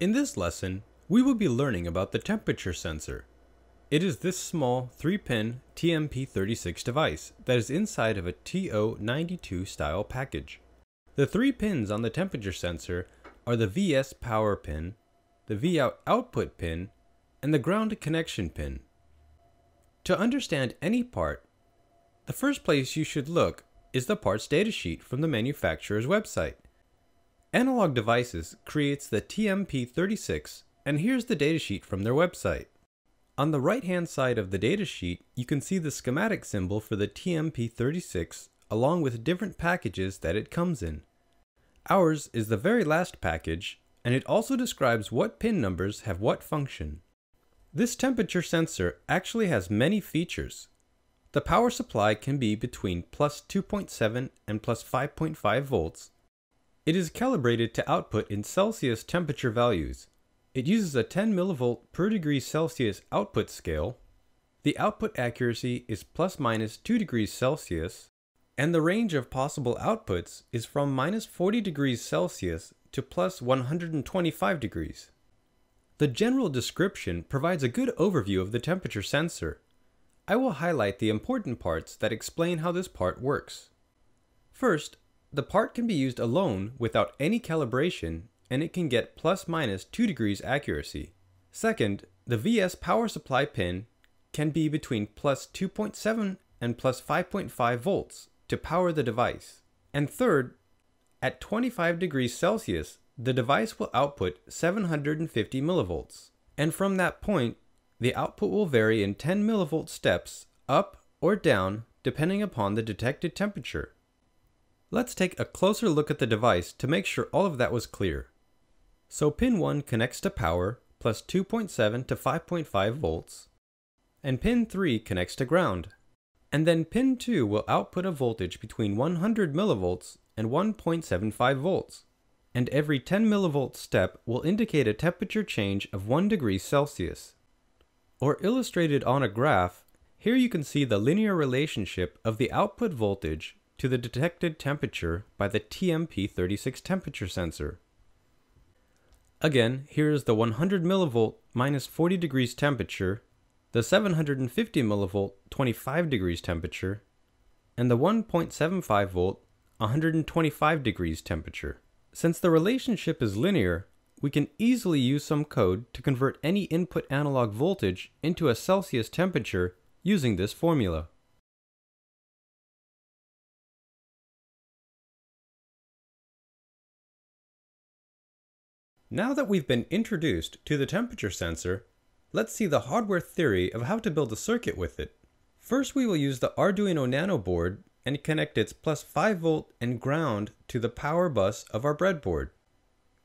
In this lesson, we will be learning about the temperature sensor. It is this small 3-pin TMP36 device that is inside of a TO92 style package. The three pins on the temperature sensor are the VS power pin, the Vout output pin, and the ground connection pin. To understand any part, the first place you should look is the parts datasheet from the manufacturer's website. Analog Devices creates the TMP36, and here's the datasheet from their website. On the right-hand side of the datasheet, you can see the schematic symbol for the TMP36 along with different packages that it comes in. Ours is the very last package, and it also describes what pin numbers have what function. This temperature sensor actually has many features. The power supply can be between plus 2.7 and plus 5.5 volts. It is calibrated to output in Celsius temperature values. It uses a 10 millivolt per degree Celsius output scale. The output accuracy is plus minus 2 degrees Celsius, and the range of possible outputs is from minus 40 degrees Celsius to plus 125 degrees. The general description provides a good overview of the temperature sensor. I will highlight the important parts that explain how this part works. First, the part can be used alone without any calibration, and it can get plus minus 2 degrees accuracy. Second, the VS power supply pin can be between plus 2.7 and plus 5.5 volts to power the device. And third, at 25 degrees Celsius, the device will output 750 millivolts, and from that point, the output will vary in 10 millivolt steps up or down depending upon the detected temperature. Let's take a closer look at the device to make sure all of that was clear. So pin 1 connects to power, plus 2.7 to 5.5 volts, and pin 3 connects to ground. And then pin 2 will output a voltage between 100 millivolts and 1.75 volts. And every 10 millivolt step will indicate a temperature change of 1 degree Celsius. Or illustrated on a graph, here you can see the linear relationship of the output voltage to the detected temperature by the TMP36 temperature sensor. Again, here is the 100 millivolt minus 40 degrees temperature, the 750 millivolt 25 degrees temperature, and the 1.75 volt 125 degrees temperature. Since the relationship is linear, we can easily use some code to convert any input analog voltage into a Celsius temperature using this formula. Now that we've been introduced to the temperature sensor, let's see the hardware theory of how to build a circuit with it. First, we will use the Arduino Nano board and connect its plus 5 volt and ground to the power bus of our breadboard.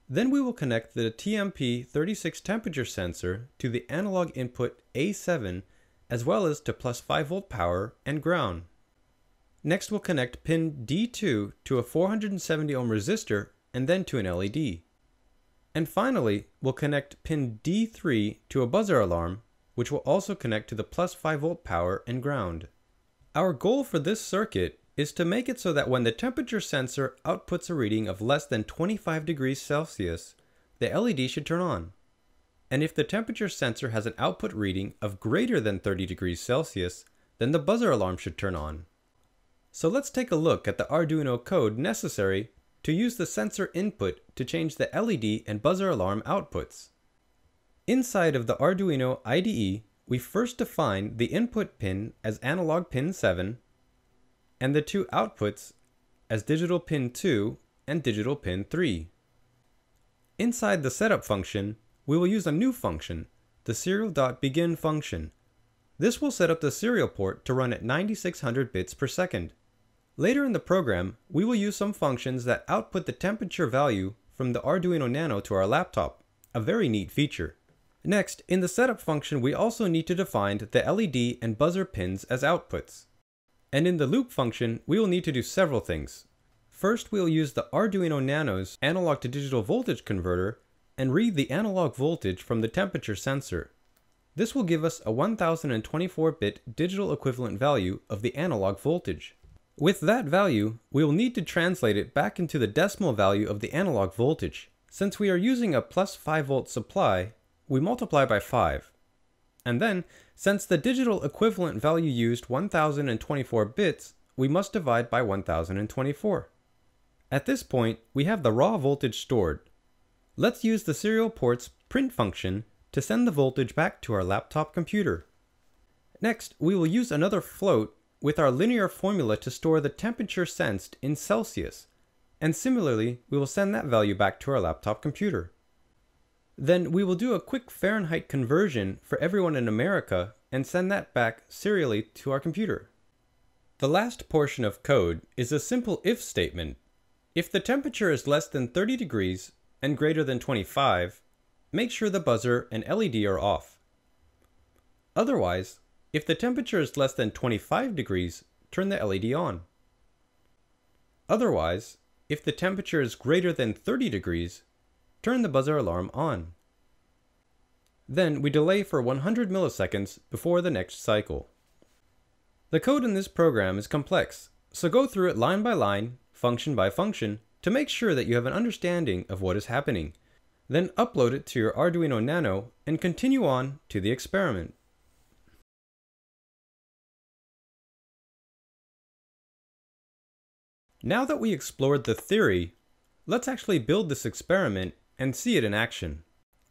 Then we will connect the TMP36 temperature sensor to the analog input A7 as well as to plus 5 volt power and ground. Next we'll connect pin D2 to a 470 ohm resistor and then to an LED. And finally we'll connect pin D3 to a buzzer alarm, which will also connect to the plus 5 volt power and ground. Our goal for this circuit is to make it so that when the temperature sensor outputs a reading of less than 25 degrees Celsius, the LED should turn on. And if the temperature sensor has an output reading of greater than 30 degrees Celsius, then the buzzer alarm should turn on. So let's take a look at the Arduino code necessary to use the sensor input to change the LED and buzzer alarm outputs. Inside of the Arduino IDE, we first define the input pin as analog pin 7, and the two outputs as digital pin 2 and digital pin 3. Inside the setup function, we will use a new function, the serial.begin function. This will set up the serial port to run at 9600 bits per second. Later in the program, we will use some functions that output the temperature value from the Arduino Nano to our laptop, a very neat feature. Next, in the setup function, we also need to define the LED and buzzer pins as outputs. And in the loop function, we will need to do several things. First, we will use the Arduino Nano's analog to digital voltage converter and read the analog voltage from the temperature sensor. This will give us a 1024-bit digital equivalent value of the analog voltage. With that value, we will need to translate it back into the decimal value of the analog voltage. Since we are using a plus 5 volt supply, we multiply by 5. And then, since the digital equivalent value used 1024 bits, we must divide by 1024. At this point, we have the raw voltage stored. Let's use the serial port's print function to send the voltage back to our laptop computer. Next, we will use another float with our linear formula to store the temperature sensed in Celsius, and similarly, we will send that value back to our laptop computer. Then we will do a quick Fahrenheit conversion for everyone in America and send that back serially to our computer. The last portion of code is a simple if statement. If the temperature is less than 30 degrees and greater than 25, make sure the buzzer and LED are off. Otherwise, if the temperature is less than 25 degrees, turn the LED on. Otherwise, if the temperature is greater than 30 degrees, turn the buzzer alarm on. Then we delay for 100 milliseconds before the next cycle. The code in this program is complex, so go through it line by line, function by function, to make sure that you have an understanding of what is happening. Then upload it to your Arduino Nano and continue on to the experiment. Now that we explored the theory, let's actually build this experiment and see it in action.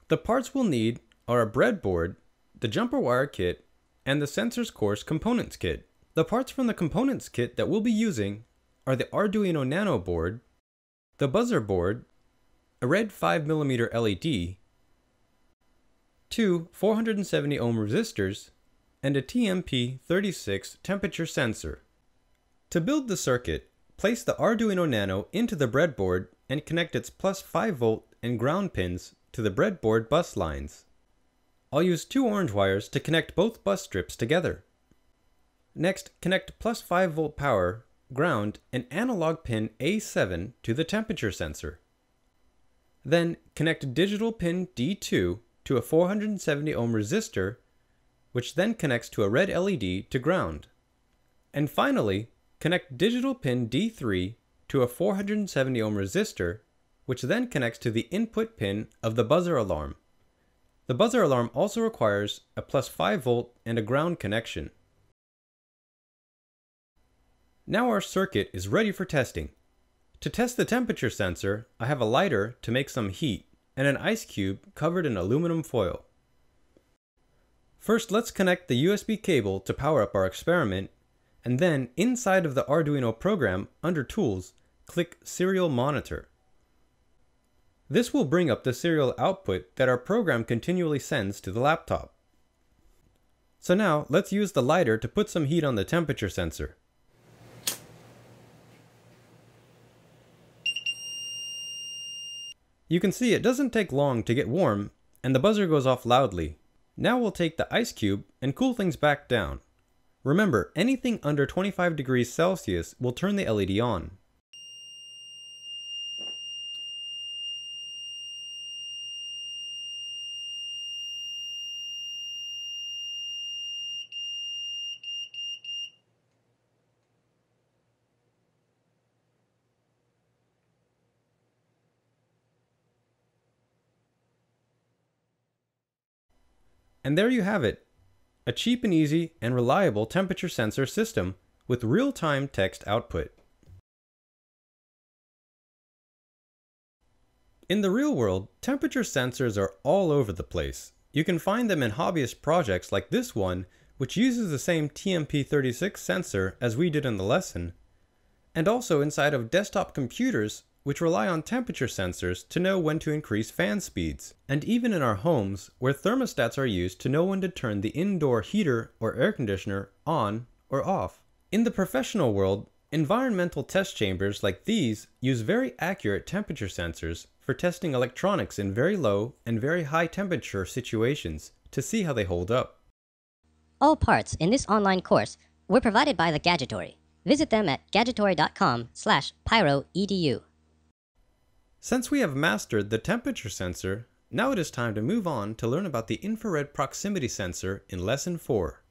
The parts we'll need are a breadboard, the jumper wire kit, and the sensors course components kit. The parts from the components kit that we'll be using are the Arduino Nano board, the buzzer board, a red 5mm LED, two 470 ohm resistors, and a TMP36 temperature sensor. To build the circuit, place the Arduino Nano into the breadboard and connect its plus 5 volt and ground pins to the breadboard bus lines. I'll use two orange wires to connect both bus strips together. Next, connect plus 5 volt power, ground, and analog pin A7 to the temperature sensor. Then connect digital pin D2 to a 470 ohm resistor, which then connects to a red LED to ground. And finally, connect digital pin D3 to a 470 ohm resistor, which then connects to the input pin of the buzzer alarm. The buzzer alarm also requires a plus 5 volt and a ground connection. Now our circuit is ready for testing. To test the temperature sensor, I have a lighter to make some heat and an ice cube covered in aluminum foil. First, let's connect the USB cable to power up our experiment, and then inside of the Arduino program under Tools, click Serial Monitor. This will bring up the serial output that our program continually sends to the laptop. So now, let's use the lighter to put some heat on the temperature sensor. You can see it doesn't take long to get warm, and the buzzer goes off loudly. Now we'll take the ice cube and cool things back down. Remember, anything under 25 degrees Celsius will turn the LED on. And there you have it, a cheap and easy and reliable temperature sensor system with real-time text output. In the real world, temperature sensors are all over the place. You can find them in hobbyist projects like this one, which uses the same TMP36 sensor as we did in the lesson, and also inside of desktop computers, which rely on temperature sensors to know when to increase fan speeds, and even in our homes, where thermostats are used to know when to turn the indoor heater or air conditioner on or off. In the professional world, environmental test chambers like these use very accurate temperature sensors for testing electronics in very low and very high temperature situations to see how they hold up. All parts in this online course were provided by the Gadgetory. Visit them at gadgetory.com/pyroedu. Since we have mastered the temperature sensor, now it is time to move on to learn about the infrared proximity sensor in Lesson 4.